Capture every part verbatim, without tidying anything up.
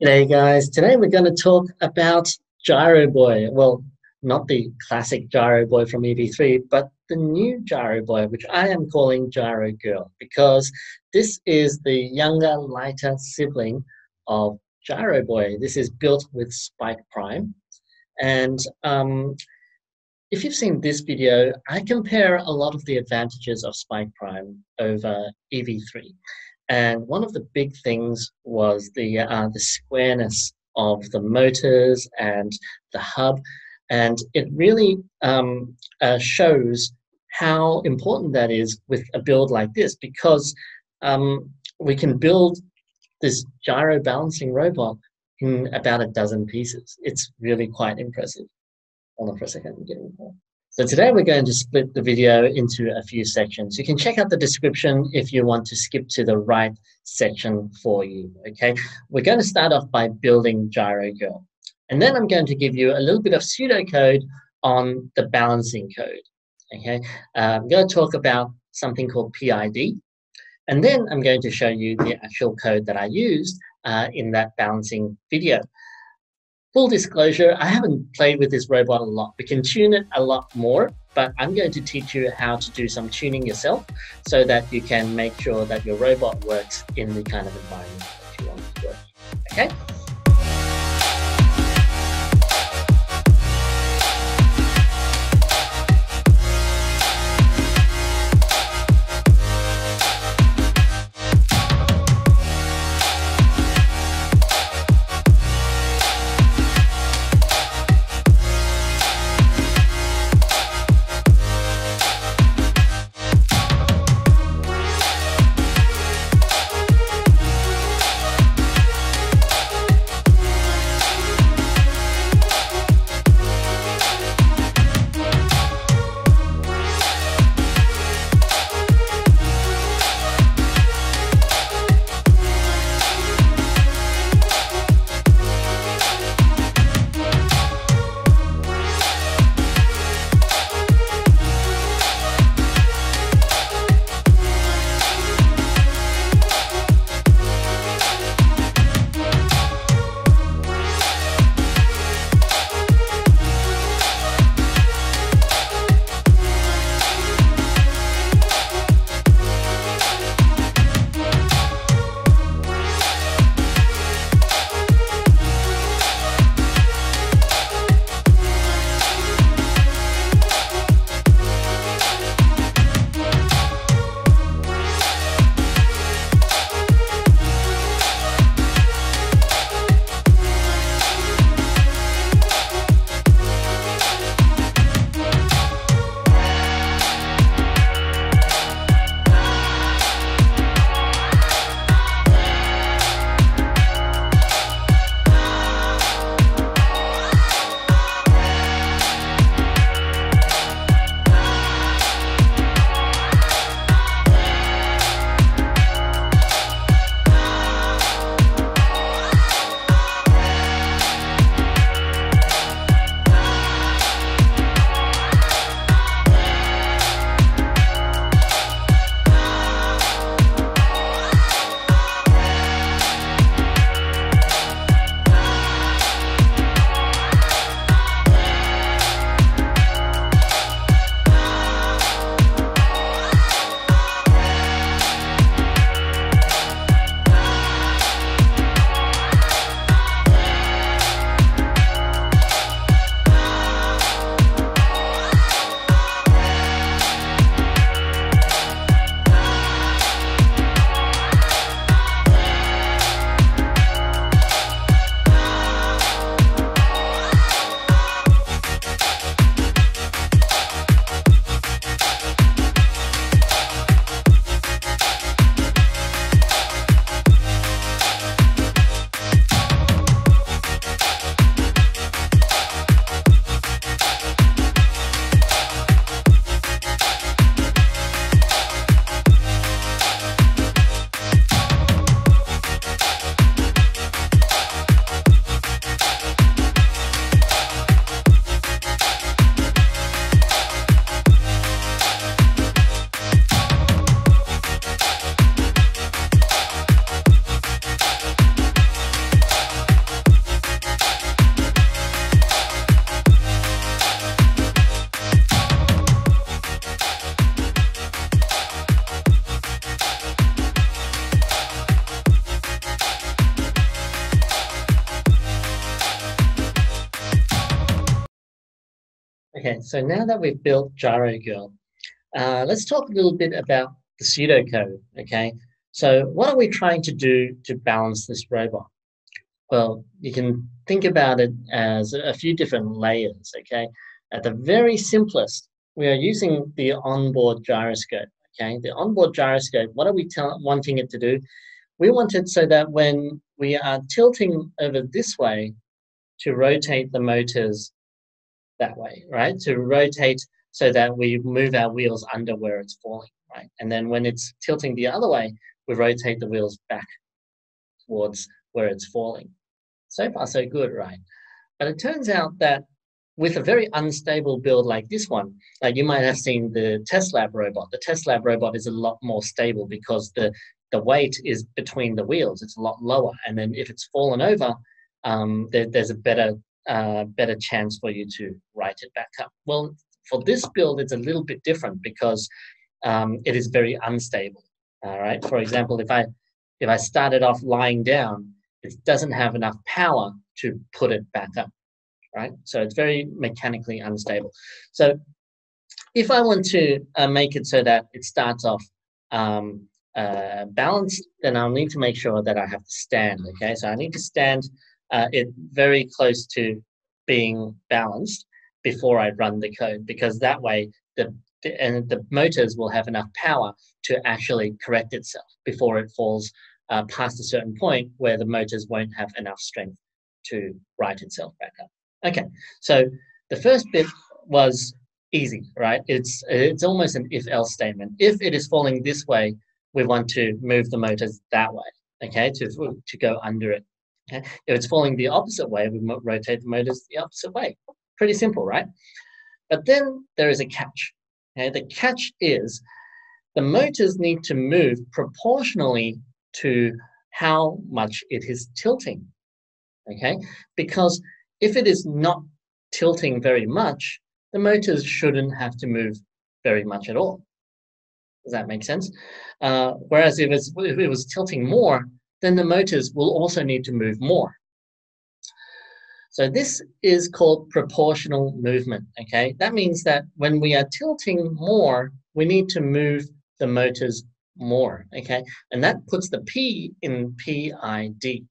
G'day guys, today we're going to talk about Gyro Boy. Well, not the classic Gyro Boy from E V three, but the new Gyro Boy, which I am calling Gyro Girl, because this is the younger, lighter sibling of Gyro Boy. This is built with Spike Prime. And um, if you've seen this video, I compare a lot of the advantages of Spike Prime over E V three. And one of the big things was the uh, the squareness of the motors and the hub, and it really um, uh, shows how important that is with a build like this, because um, we can build this gyro balancing robot in about a dozen pieces. It's really quite impressive. Hold on for a second, I'm getting more. So today we're going to split the video into a few sections. You can check out the description if you want to skip to the right section for you, okay? We're going to start off by building Gyro Girl. And then I'm going to give you a little bit of pseudocode on the balancing code, okay? Uh, I'm going to talk about something called P I D. And then I'm going to show you the actual code that I used uh, in that balancing video. Full disclosure, I haven't played with this robot a lot. We can tune it a lot more, but I'm going to teach you how to do some tuning yourself so that you can make sure that your robot works in the kind of environment that you want it to work. Okay? Okay, so now that we've built Gyro Girl, uh, let's talk a little bit about the pseudocode, okay? So what are we trying to do to balance this robot? Well, you can think about it as a few different layers, okay? At the very simplest, we are using the onboard gyroscope, okay? The onboard gyroscope, what are we wanting it to do? We want it so that when we are tilting over this way, to rotate the motors that way, right? To rotate so that we move our wheels under where it's falling, right? And then when it's tilting the other way, we rotate the wheels back towards where it's falling. So far, so good, right? But it turns out that with a very unstable build like this one, like you might have seen the test lab robot. The test lab robot is a lot more stable because the, the weight is between the wheels. It's a lot lower. And then if it's fallen over, um, there, there's a better Uh, better chance for you to write it back up. Well, for this build, it's a little bit different because um, it is very unstable. All right. For example, if I if I started off lying down, it doesn't have enough power to put it back up. Right. So it's very mechanically unstable. So if I want to uh, make it so that it starts off um, uh, balanced, then I'll need to make sure that I have to stand. Okay. So I need to stand Uh, it very close to being balanced before I run the code, because that way the, the and the motors will have enough power to actually correct itself before it falls uh, past a certain point where the motors won't have enough strength to right itself back up. Okay, so the first bit was easy, right? It's it's almost an if-else statement. If it is falling this way, we want to move the motors that way, okay, to to go under it. Okay. If it's falling the opposite way, we rotate the motors the opposite way. Pretty simple, right? But then there is a catch. Okay? The catch is the motors need to move proportionally to how much it is tilting. Okay? Because if it is not tilting very much, the motors shouldn't have to move very much at all. Does that make sense? Uh, whereas if, it's, if it was tilting more, then the motors will also need to move more. So this is called proportional movement, okay? That means that when we are tilting more, we need to move the motors more, okay? And that puts the P in P I D.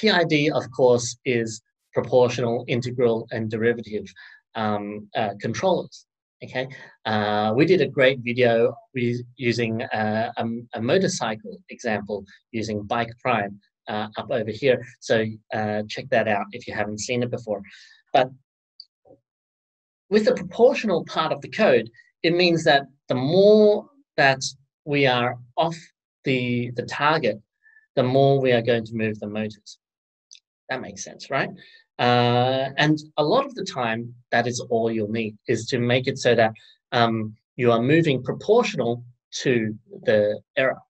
P I D, of course, is proportional, integral, and derivative um, uh, controllers, okay? Uh, we did a great video using uh, a, a motorcycle example using Bike Prime uh, up over here. So uh, check that out if you haven't seen it before. But with the proportional part of the code, it means that the more that we are off the, the target, the more we are going to move the motors. That makes sense, right? Uh, and a lot of the time, that is all you'll need, is to make it so that um, you are moving proportional to the error.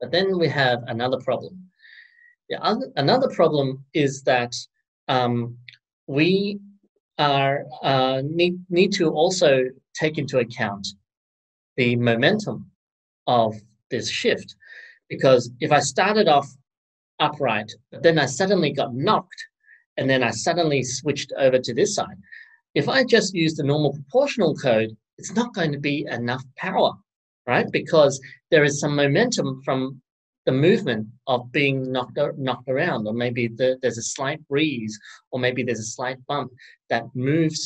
But then we have another problem. The other, another problem is that um, we are uh, need, need to also take into account the momentum of this shift. Because if I started off upright, but then I suddenly got knocked, and then I suddenly switched over to this side. If I just use the normal proportional code, it's not going to be enough power, right? Because there is some momentum from the movement of being knocked, knocked around, or maybe the, there's a slight breeze, or maybe there's a slight bump that moves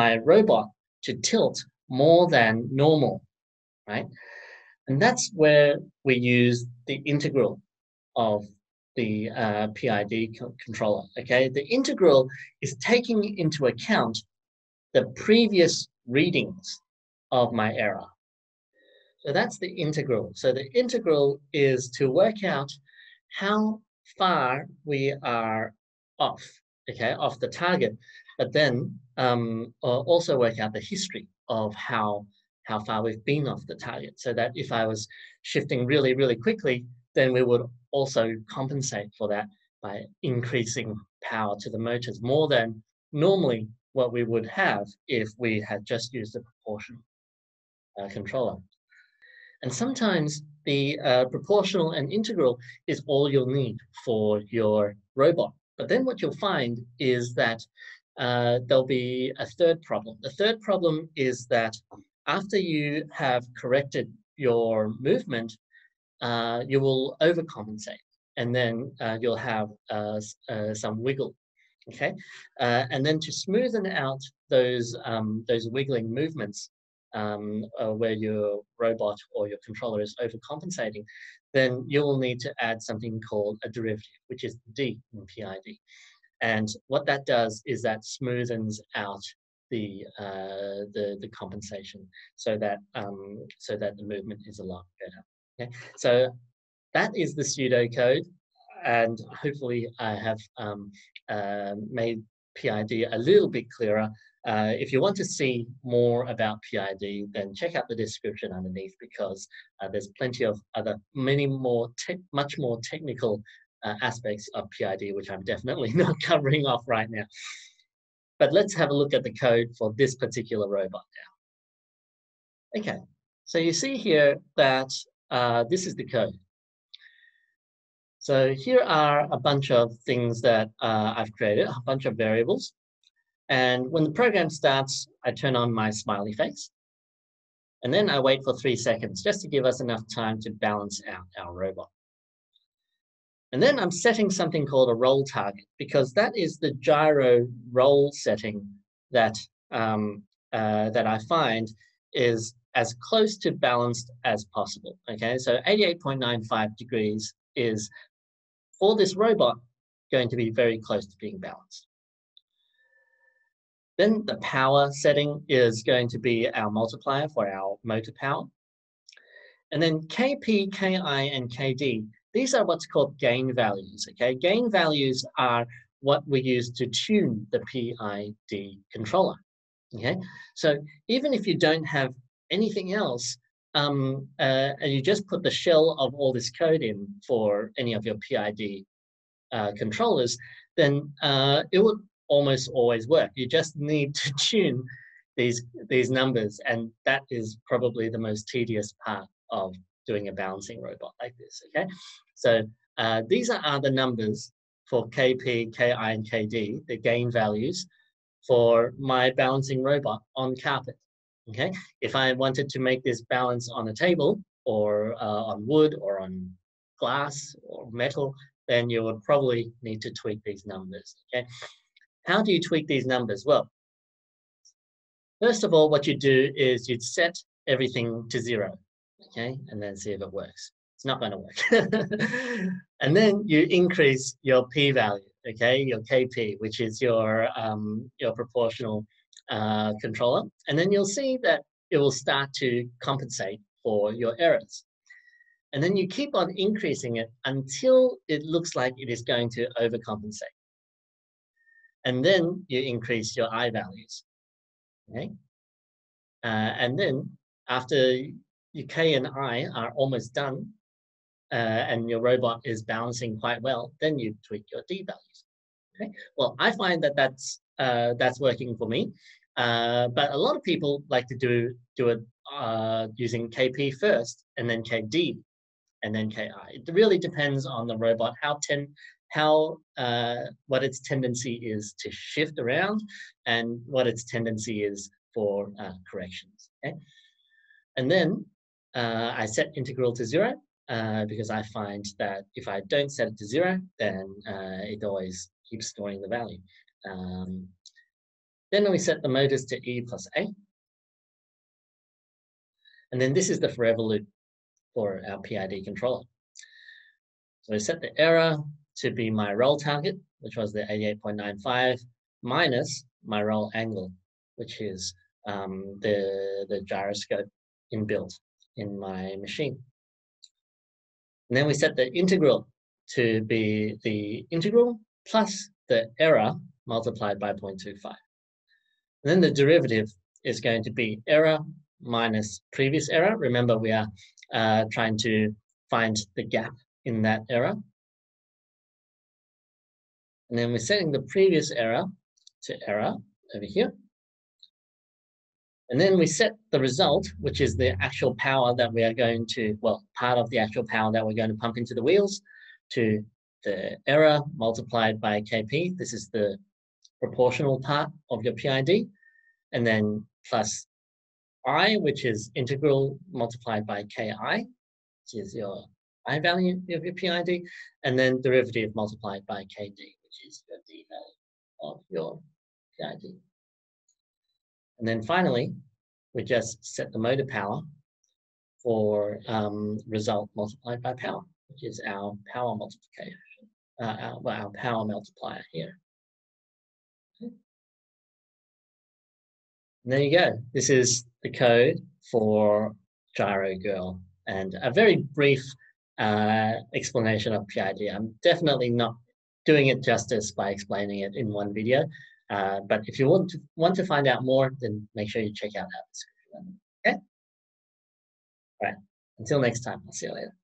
my robot to tilt more than normal, right? And that's where we use the integral of the uh, P I D co controller, okay? The integral is taking into account the previous readings of my error. So that's the integral. So the integral is to work out how far we are off, okay, off the target, but then um, also work out the history of how, how far we've been off the target, so that if I was shifting really, really quickly, then we would also compensate for that by increasing power to the motors more than normally what we would have if we had just used the proportional uh, controller. And sometimes the uh, proportional and integral is all you'll need for your robot. But then what you'll find is that uh, there'll be a third problem. The third problem is that after you have corrected your movement, uh, you will overcompensate, and then uh, you'll have uh, uh, some wiggle. Okay, uh, and then to smoothen out those um, those wiggling movements um, uh, where your robot or your controller is overcompensating, then you will need to add something called a derivative, which is D in P I D. And what that does is that smoothens out the uh, the, the compensation, so that um, so that the movement is a lot better. Okay, so that is the pseudocode. And hopefully I have um, uh, made P I D a little bit clearer. Uh, if you want to see more about P I D, then check out the description underneath, because uh, there's plenty of other, many more, much more technical uh, aspects of P I D, which I'm definitely not covering off right now. But let's have a look at the code for this particular robot now. Okay, so you see here that uh, this is the code. So here are a bunch of things that uh, I've created, a bunch of variables. And when the program starts, I turn on my smiley face. And then I wait for three seconds, just to give us enough time to balance out our robot. And then I'm setting something called a roll target, because that is the gyro roll setting that, um, uh, that I find is as close to balanced as possible. Okay, so eighty-eight point nine five degrees is, for this robot, going to be very close to being balanced. Then the power setting is going to be our multiplier for our motor power. And then K P, K I, and K D, these are what's called gain values, okay? Gain values are what we use to tune the P I D controller, okay? So even if you don't have anything else, Um, uh, and you just put the shell of all this code in for any of your P I D uh, controllers, then uh, it would almost always work. You just need to tune these, these numbers, and that is probably the most tedious part of doing a balancing robot like this, okay? So uh, these are, are the numbers for K P, K I, and K D, the gain values for my balancing robot on carpet. Okay, if I wanted to make this balance on a table or uh, on wood or on glass or metal, then you would probably need to tweak these numbers. Okay, how do you tweak these numbers? Well, first of all, what you do is you'd set everything to zero, okay, and then see if it works. It's not going to work. And then you increase your p value, okay, your K P, which is your um, your proportional Uh, controller, and then you'll see that it will start to compensate for your errors. And then you keep on increasing it until it looks like it is going to overcompensate. And then you increase your I values. Okay? Uh, and then after your K and I are almost done, uh, and your robot is balancing quite well, then you tweak your D values. Okay? Well, I find that that's, uh, that's working for me. Uh, but a lot of people like to do do it uh, using K P first, and then K D, and then K I. It really depends on the robot, how ten, how uh, what its tendency is to shift around, and what its tendency is for uh, corrections. Okay, and then uh, I set integral to zero uh, because I find that if I don't set it to zero, then uh, it always keeps storing the value. Um, Then we set the motors to E plus A. And then this is the forever loop for our P I D controller. So we set the error to be my roll target, which was the eighty-eight point nine five, minus my roll angle, which is um, the, the gyroscope inbuilt in my machine. And then we set the integral to be the integral plus the error multiplied by zero point two five. And then the derivative is going to be error minus previous error. Remember, we are uh, trying to find the gap in that error. And then we're setting the previous error to error over here. And then we set the result, which is the actual power that we are going to, well, part of the actual power that we're going to pump into the wheels, to the error multiplied by K P. This is the proportional part of your P I D, and then plus I, which is integral multiplied by Ki, which is your I value of your P I D, and then derivative multiplied by K D, which is your D value of your P I D. And then finally, we just set the motor power for um, result multiplied by power, which is our power multiplication, uh, our, well, our power multiplier here. Okay. And there you go. This is the code for Gyro Girl, and a very brief uh, explanation of P I D. I'm definitely not doing it justice by explaining it in one video, uh, but if you want to, want to find out more, then make sure you check out our description. Okay? All right. Until next time, I'll see you later.